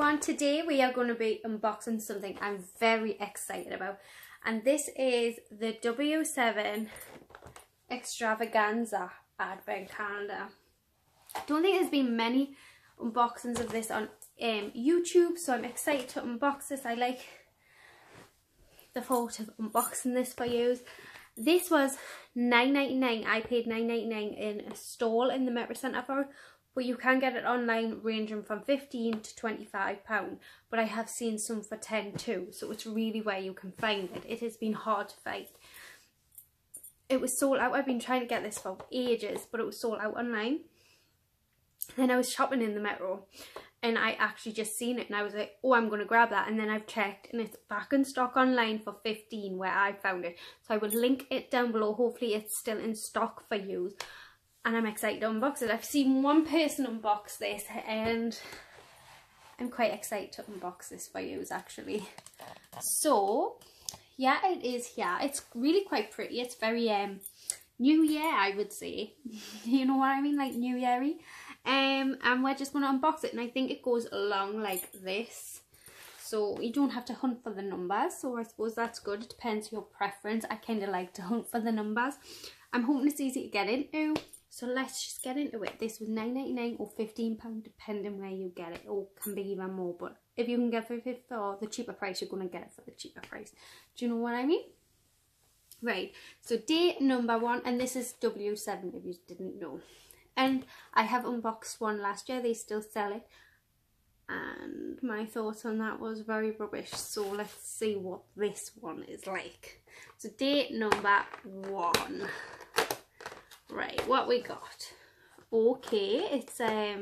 everyone, today we are going to be unboxing something I'm very excited about, and this is the W7 Extravaganza Advent Calendar. I don't think there's been many unboxings of this on YouTube, so I'm excited to unbox this. I like the thought of unboxing this for you. This was $9.99. I paid $9.99 in a stall in the Metro Centre for it, but you can get it online ranging from £15 to £25, but I have seen some for £10 too, so it's really where you can find it. It has been hard to find. It was sold out. I've been trying to get this for ages, but it was sold out online. Then I was shopping in the Metro and I actually just seen it and I was like, oh, I'm going to grab that. And then I've checked and it's back in stock online for £15 where I found it. So I will link it down below. Hopefully it's still in stock for you. And I'm excited to unbox it. I've seen one person unbox this and I'm quite excited to unbox this for you actually. So yeah, it is here. It's really quite pretty. It's very New Year, I would say. You know what I mean? Like New Year-y. And we're just going to unbox it, and I think it goes along like this, so you don't have to hunt for the numbers, so I suppose that's good. It depends on your preference. I kind of like to hunt for the numbers. I'm hoping it's easy to get into, so let's just get into it. This was $9.99 or £15 depending where you get it, or can be even more, but if you can get it for the cheaper price, you're going to get it for the cheaper price. Do you know what I mean? Right, so day number one, and this is W7 if you didn't know. And I have unboxed one last year. They still sell it, and my thoughts on that was very rubbish, so let's see what this one is like. So date number one. Right, what we got? Okay, it's a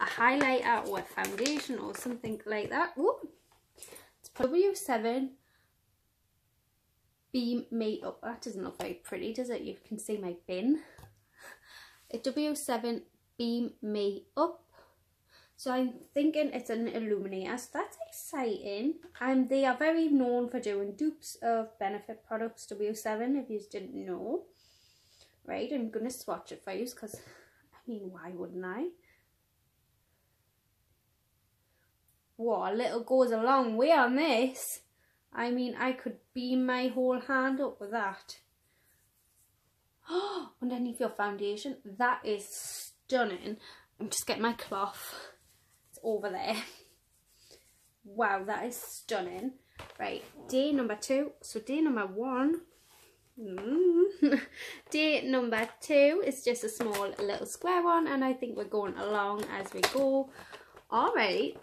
highlighter or a foundation or something like that. Ooh, it's W7 Beam Makeup. That doesn't look very pretty, does it? You can see my bin. W7 Beam Me Up. So I'm thinking it's an illuminator, so that's exciting. And they are very known for doing dupes of Benefit products, W7, if you didn't know. Right, I'm going to swatch it for you because, I mean, why wouldn't I? Whoa, a little goes a long way on this. I mean, I could beam my whole hand up with that. Oh, underneath your foundation, that is stunning. I'm just getting my cloth, it's over there. Wow, that is stunning. Right, day number two. So day number one, day number two is just a small little square one, and I think we're going along as we go. All right,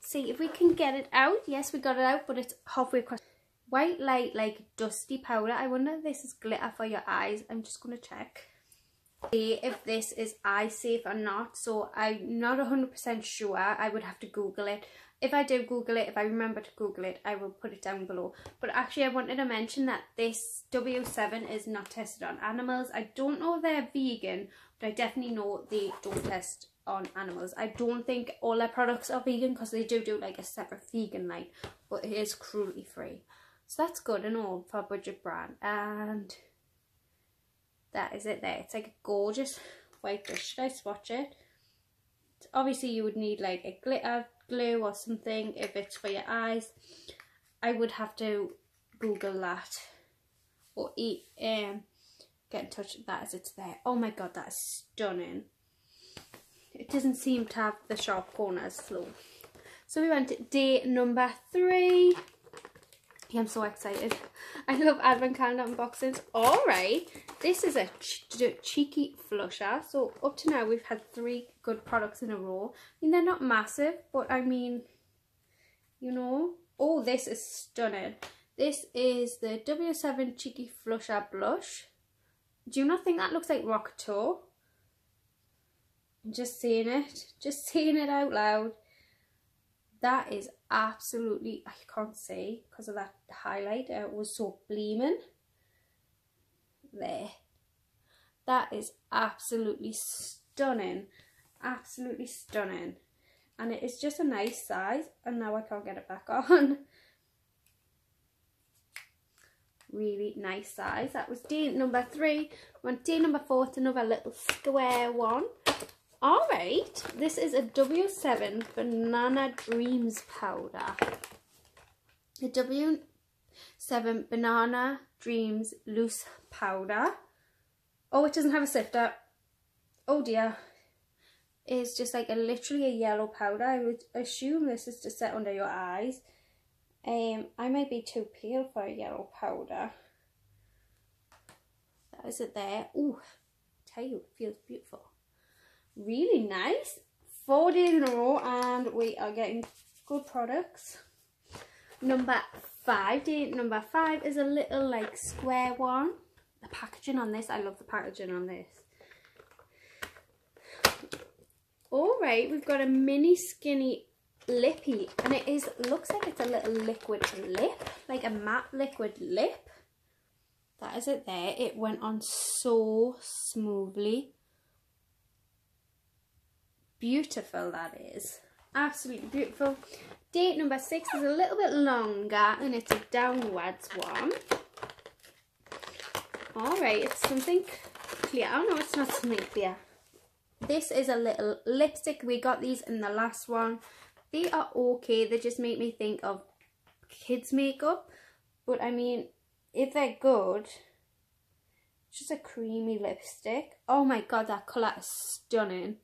see if we can get it out. Yes, we got it out, but it's halfway across. White light, like dusty powder. I wonder if this is glitter for your eyes. I'm just going to check. See if this is eye safe or not. So I'm not 100% sure. I would have to Google it. If I do Google it, if I remember to Google it, I will put it down below. But actually, I wanted to mention that this W7 is not tested on animals. I don't know if they're vegan, but I definitely know they don't test on animals. I don't think all their products are vegan because they do like a separate vegan line. But it is cruelty free. So that's good and all for a budget brand. And that is it there. It's like a gorgeous white dish. Should I swatch it? Obviously you would need like a glitter glue or something if it's for your eyes. I would have to Google that. Or get in touch with that as it's there. Oh my god, that is stunning. It doesn't seem to have the sharp corners though. So we went to day number three. Yeah, I'm so excited. I love advent calendar unboxings. Alright, this is a cheeky flusher. So up to now we've had three good products in a row. I mean, they're not massive, but I mean, you know. Oh, this is stunning. This is the W7 Cheeky Flusher Blush. Do you not think that looks like Rock Toe? I'm just saying it. Just saying it out loud. That is absolutely, I can't see because of that highlight. It was so gleaming. There. That is absolutely stunning. Absolutely stunning. And it is just a nice size. And now I can't get it back on. Really nice size. That was day number three. On day number four, it's another little square one. Alright, this is a W7 Banana Dreams powder. The W7 Banana Dreams loose powder. Oh, it doesn't have a sifter. Oh dear. It's just like literally a yellow powder. I would assume this is to set under your eyes. I might be too pale for a yellow powder. That is it there. Ooh, tell you, it feels beautiful. Really nice. 4 days in a row and we are getting good products. Number five is a little like square one. The packaging on this, I love the packaging on this. Alright, we've got a mini skinny lippy and it is looks like it's a little liquid lip, like a matte liquid lip. That is it there. It went on so smoothly. Beautiful, that is. Absolutely beautiful. Date number 6 is a little bit longer and it's a downwards one. Alright, it's something clear. Oh no, it's not something clear. This is a little lipstick. We got these in the last one. They are okay. They just make me think of kids' makeup. But I mean, if they're good, it's just a creamy lipstick. Oh my god, that colour is stunning.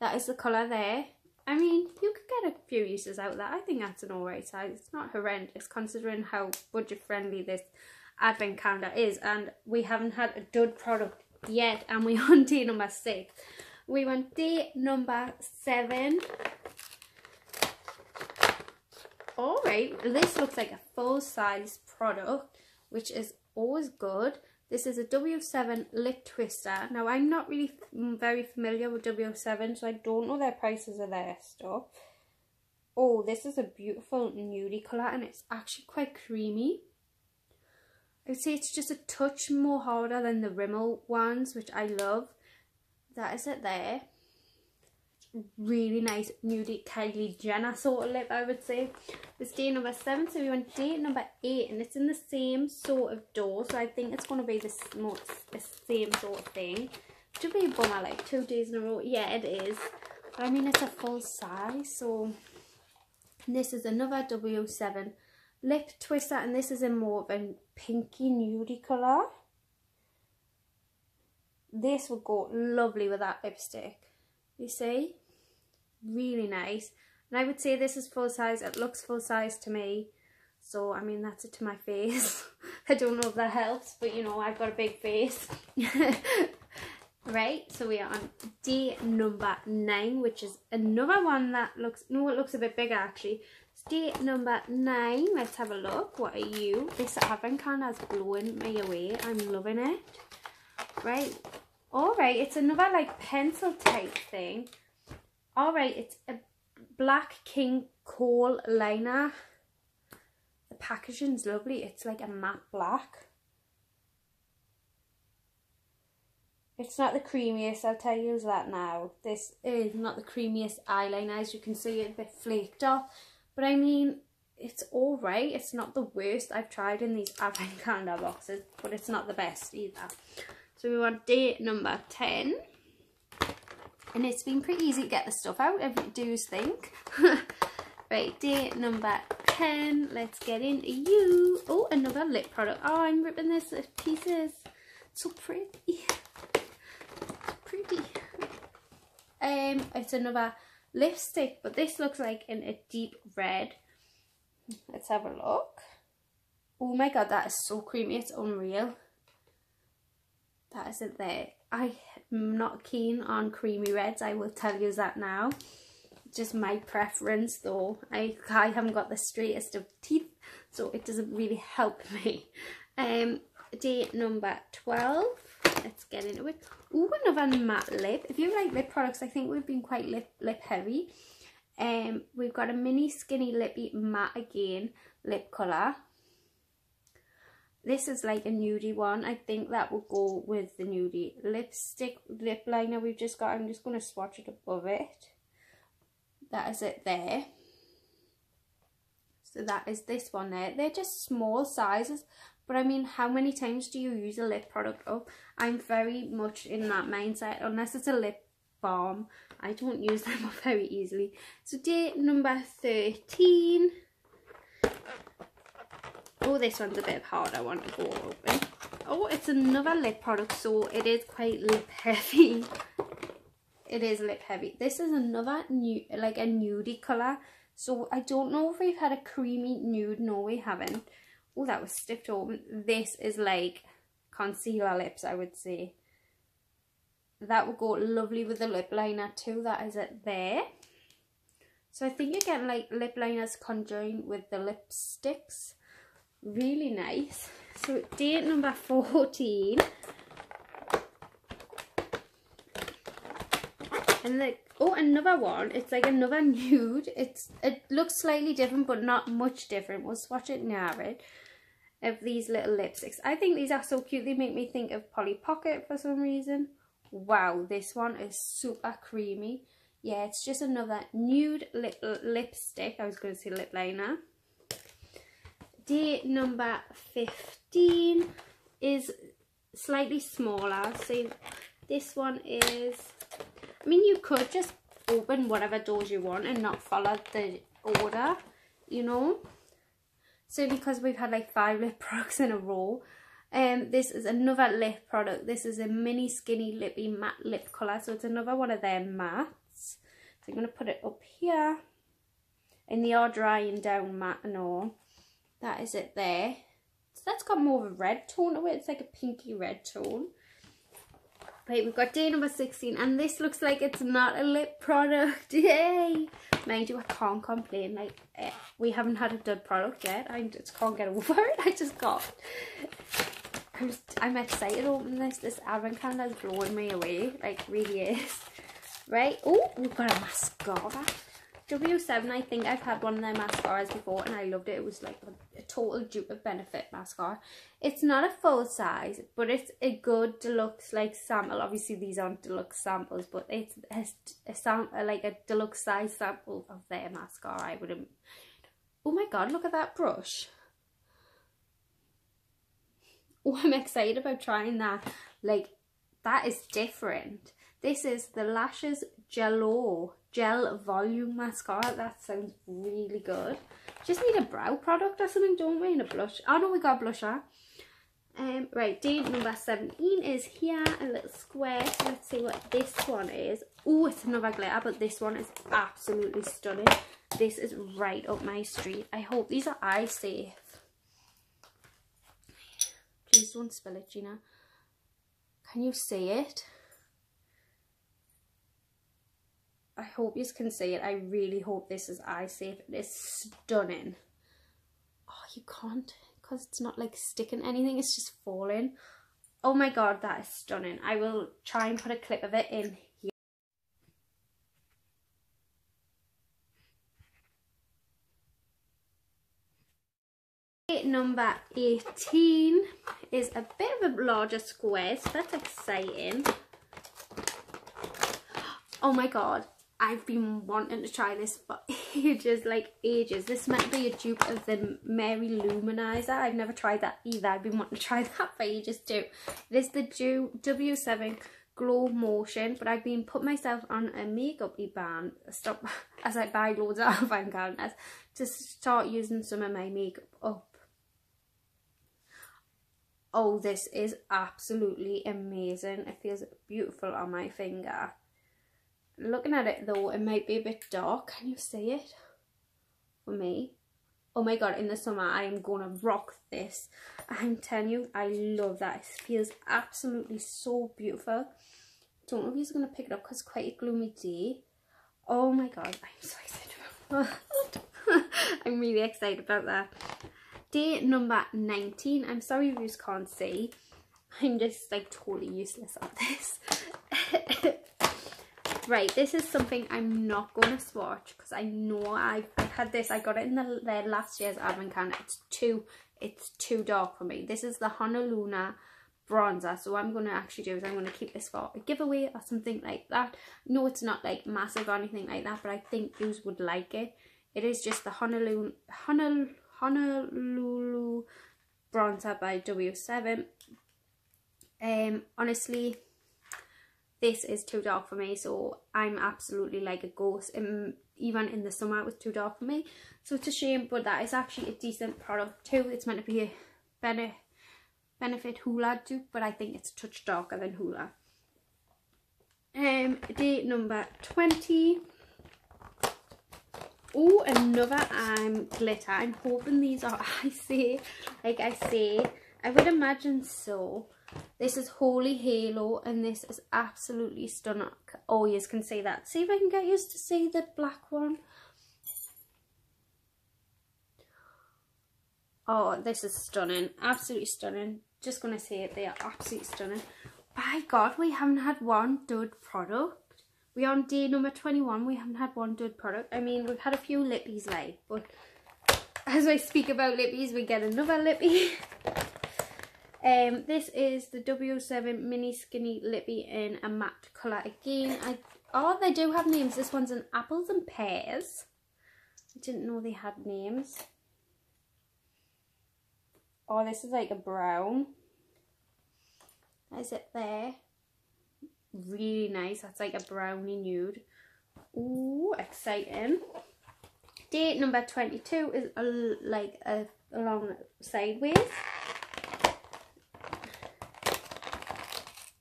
That is the colour there. I mean, you could get a few uses out of that. I think that's an alright size. It's not horrendous considering how budget friendly this advent calendar is. And we haven't had a dud product yet. And we're on day number 6. We want day number 7. Alright, this looks like a full size product, which is always good. This is a W7 lip twister. Now, I'm not really very familiar with W7, so I don't know their prices of their stuff. Oh, this is a beautiful nudie colour, and it's actually quite creamy. I would say it's just a touch more harder than the Rimmel ones, which I love. That is it there. Really nice nudie Kylie Jenner sort of lip, I would say. It's day number 7, so we want day number 8, and it's in the same sort of door, so I think it's going to be the same sort of thing. Should be a bummer, like 2 days in a row. Yeah, it is. But I mean, it's a full size, so. And this is another W7 lip twister, and this is in more of a pinky nudie colour. This would go lovely with that lipstick. You see? Really nice. And I would say this is full size. It looks full size to me. So, I mean, that's it to my face. I don't know if that helps, but, you know, I've got a big face. Right, so we are on day number 9, which is another one that looks... No, it looks a bit bigger, actually. It's day number 9. Let's have a look. What are you? This advent calendar is blowing me away. I'm loving it. Right. Alright, it's another like pencil type thing. Alright, it's a black King Kohl liner. The packaging's lovely. It's like a matte black. It's not the creamiest, I'll tell you that now. This is not the creamiest eyeliner. As you can see, it's a bit flaked off. But I mean, it's alright. It's not the worst I've tried in these advent calendar boxes. But it's not the best either. So we want day number 10. And it's been pretty easy to get the stuff out, if you do think. Right, day number 10. Let's get into you. Oh, another lip product. Oh, I'm ripping this to pieces. So pretty. Pretty. It's another lipstick, but this looks like in a deep red. Let's have a look. Oh my god, that is so creamy. It's unreal. That is it there. I'm not keen on creamy reds, I will tell you that now. Just my preference though. I haven't got the straightest of teeth, so it doesn't really help me. Day number 12. Let's get into it. Ooh, another matte lip. If you like lip products, I think we've been quite lip heavy. We've got a mini skinny lippy matte again lip colour. This is like a nudie one. I think that will go with the nudie lipstick, lip liner we've just got. I'm just going to swatch it above it. That is it there. So that is this one there. They're just small sizes. But I mean, how many times do you use a lip product up? I'm very much in that mindset. Unless it's a lip balm. I don't use them up very easily. So day number 13. Oh, this one's a bit hard. I want to go open. Oh, it's another lip product, so it is quite lip heavy. It is lip heavy. This is another new, like a nudie colour. So I don't know if we've had a creamy nude. No, we haven't. Oh, that was stiffed open. This is like concealer lips, I would say. That would go lovely with the lip liner too. That is it there. So I think you're getting like lip liners conjoined with the lipsticks. Really nice. So date number 14. And like, oh, another one. It's like another nude. It looks slightly different, but not much different. We'll swatch it now, right? Of these little lipsticks. I think these are so cute. They make me think of Polly Pocket for some reason. Wow, this one is super creamy. Yeah, it's just another nude lipstick. I was going to say lip liner. Date number 15 is slightly smaller. So this one is... I mean, you could just open whatever doors you want and not follow the order, you know. So because we've had like 5 lip products in a row, this is another lip product. This is a mini skinny lippy matte lip colour. So it's another one of their mattes. So I'm going to put it up here. And they are drying down matte and all. That is it there. So that's got more of a red tone to it. It's like a pinky red tone. Right, we've got day number 16, and this looks like it's not a lip product. Yay! Mind you, I can't complain. Like, we haven't had a dud product yet. I just can't get over it. I just can't. I'm excited to open this. This advent calendar is blowing me away. Like, really is. Right? Oh, we've got a mascara. W7, I think I've had one of their mascaras before and I loved it. It was like a total dupe of Benefit mascara. It's not a full size, but it's a good deluxe like sample. Obviously these aren't deluxe samples, but it's a deluxe size sample of their mascara. I wouldn't... Oh my god, look at that brush. Oh, I'm excited about trying that. Like, that is different. This is the Lashes Gel Volume Mascara. That sounds really good. Just need a brow product or something, don't we? And a blush. Oh no, we got a blusher. Right, day number 17 is here. A little square. So let's see what this one is. Oh, it's another glitter, but this one is absolutely stunning. This is right up my street. I hope these are eye safe. Please don't spill it, Gina. Can you see it? I hope you can see it. I really hope this is eye safe. It is stunning. Oh, you can't, because it's not like sticking anything. It's just falling. Oh my god, that is stunning. I will try and put a clip of it in here. Number 18 is a bit of a larger square, so that's exciting. Oh my god. I've been wanting to try this for ages, like ages. This might be a dupe of the Mary Luminizer. I've never tried that either. I've been wanting to try that for ages too. This is the W7 Glow Motion, but I've been putting myself on a makeup-y ban stop as I buy loads of advent calendars to start using some of my makeup up. Oh, this is absolutely amazing. It feels beautiful on my finger. Looking at it though, it might be a bit dark. Can you see it? For me. Oh my god, in the summer I am gonna rock this. I'm telling you, I love that. It feels absolutely so beautiful. Don't know if you're gonna pick it up because it's quite a gloomy day. Oh my god, I'm so excited about that. I'm really excited about that. Day number 19. I'm sorry if you can't see. I'm just like totally useless at this. Right, this is something I'm not going to swatch because I know I've had this. I got it in their last year's advent calendar. It's too dark for me. This is the Honolulu Bronzer. So what I'm going to actually do is I'm going to keep this for a giveaway or something like that. No, it's not like massive or anything like that, but I think you would like it. It is just the Honolulu Bronzer by W7. Honestly... this is too dark for me, so I'm absolutely like a ghost, even in the summer it was too dark for me, so it's a shame. But that is actually a decent product too. It's meant to be a Benefit Hoola dupe, but I think it's a touch darker than Hoola. Day number 20. Oh, another glitter. I'm hoping these are, I would imagine so. This is Holy Halo, and this is absolutely stunning. Oh, you can see that. See if I can get you to see the black one. Oh, this is stunning. Absolutely stunning. Just going to say it. They are absolutely stunning. By God, we haven't had one dud product. We're on day number 21. We haven't had one dud product. I mean, we've had a few lippies, like, but as I speak about lippies, we get another lippy. This is the W7 Mini Skinny Lippy in a matte colour again. Oh, they do have names. This one's in apples and pears. I didn't know they had names. Oh, this is like a brown. Is it there? Really nice. That's like a brownie nude. Ooh, exciting. Date number 22 is along sideways.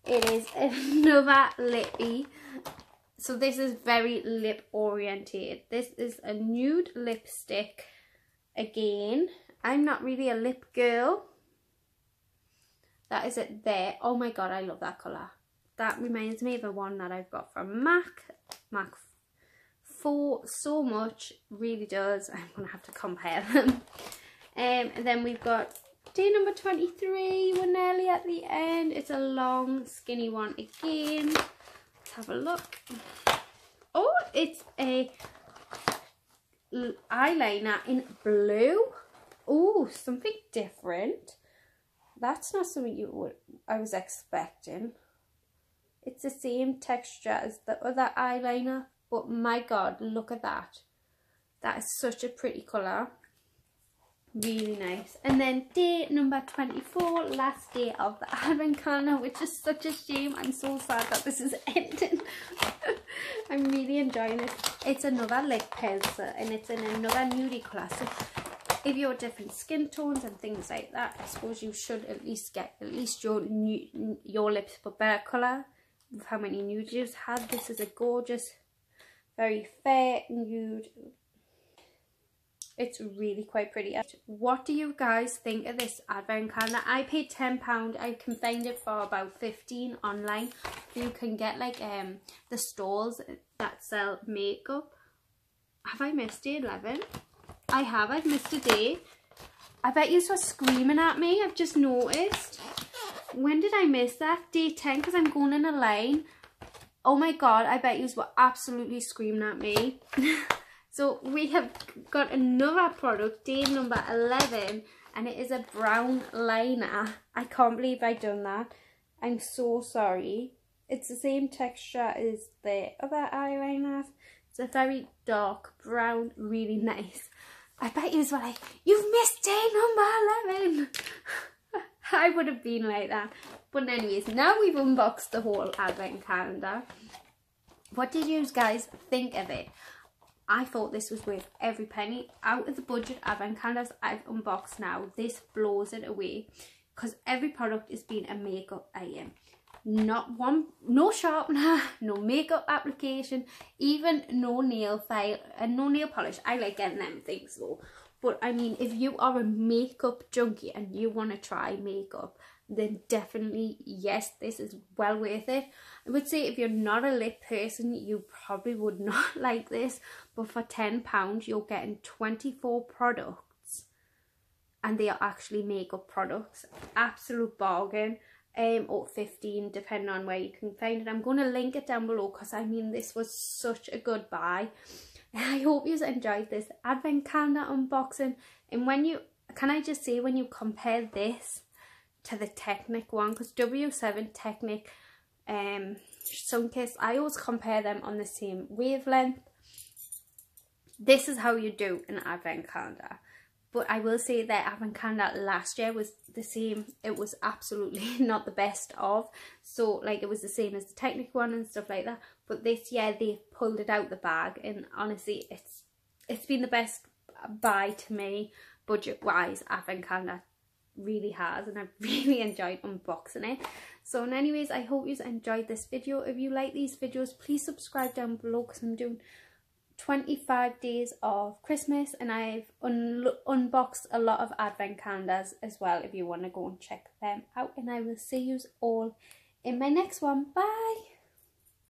It is another lippy. So this is very lip oriented. This is a nude lipstick again. I'm not really a lip girl. That is it there. Oh my God, I love that colour. That reminds me of the one that I've got from MAC 4 so much, really does. I'm going to have to compare them. And then we've got day number 23. We're nearly at the end. It's a long skinny one again. Let's have a look. Oh, it's a eyeliner in blue. Oh, something different. That's not something I was expecting. It's the same texture as the other eyeliner, but my God, look at that. That is such a pretty colour. Really nice. And then day number 24, last day of the advent calendar, which is such a shame. I'm so sad that this is ending. I'm really enjoying it. It's another lip pencil, and it's in another nudie colour. So if you're different skin tones and things like that, I suppose you should at least get at least your lips for better colour. With how many nudes you've had, this is a gorgeous, very fair nude. It's really quite pretty. What do you guys think of this advent calendar? I paid £10. I can find it for about £15 online. You can get like the stores that sell makeup. Have I missed day 11? I have, I've missed a day. I bet you were screaming at me, I've just noticed. When did I miss that? Day 10, because I'm going in a line. Oh my God, I bet you were absolutely screaming at me. So we have got another product, day number 11, and it is a brown liner. I can't believe I've done that. I'm so sorry. It's the same texture as the other eyeliners. It's a very dark brown, really nice. I bet you was like, you've missed day number 11. I would have been like that. But anyways, now we've unboxed the whole advent calendar. What did you guys think of it? I thought this was worth every penny. Out of the budget advent calendars I've unboxed now, this blows it away. Because every product has been a makeup item. Not one, no sharpener, no makeup application, even no nail file and no nail polish. I like getting them things though. But I mean, if you are a makeup junkie and you want to try makeup, then definitely yes, this is well worth it. I would say if you're not a lip person, you probably would not like this, but for £10 you're getting 24 products, and they are actually makeup products. Absolute bargain. Or £15, depending on where you can find it. I'm going to link it down below, because I mean, this was such a good buy. I hope you enjoyed this advent calendar unboxing. And when you, can I just say, when you compare this to the Technic one, because W7, Technic, Sunkiss, I always compare them on the same wavelength. This is how you do an advent calendar. But I will say that having Canada last year was the same. It was absolutely not the best of. So, like, it was the same as the Technic one and stuff like that. But this year, they pulled it out the bag. And honestly, it's been the best buy to me, budget-wise. Having Canada really has. And I've really enjoyed unboxing it. So, and anyways, I hope you enjoyed this video. If you like these videos, please subscribe down below, because I'm doing 25 days of Christmas, and I've unboxed a lot of advent calendars as well, if you want to go and check them out. And I will see you all in my next one. Bye.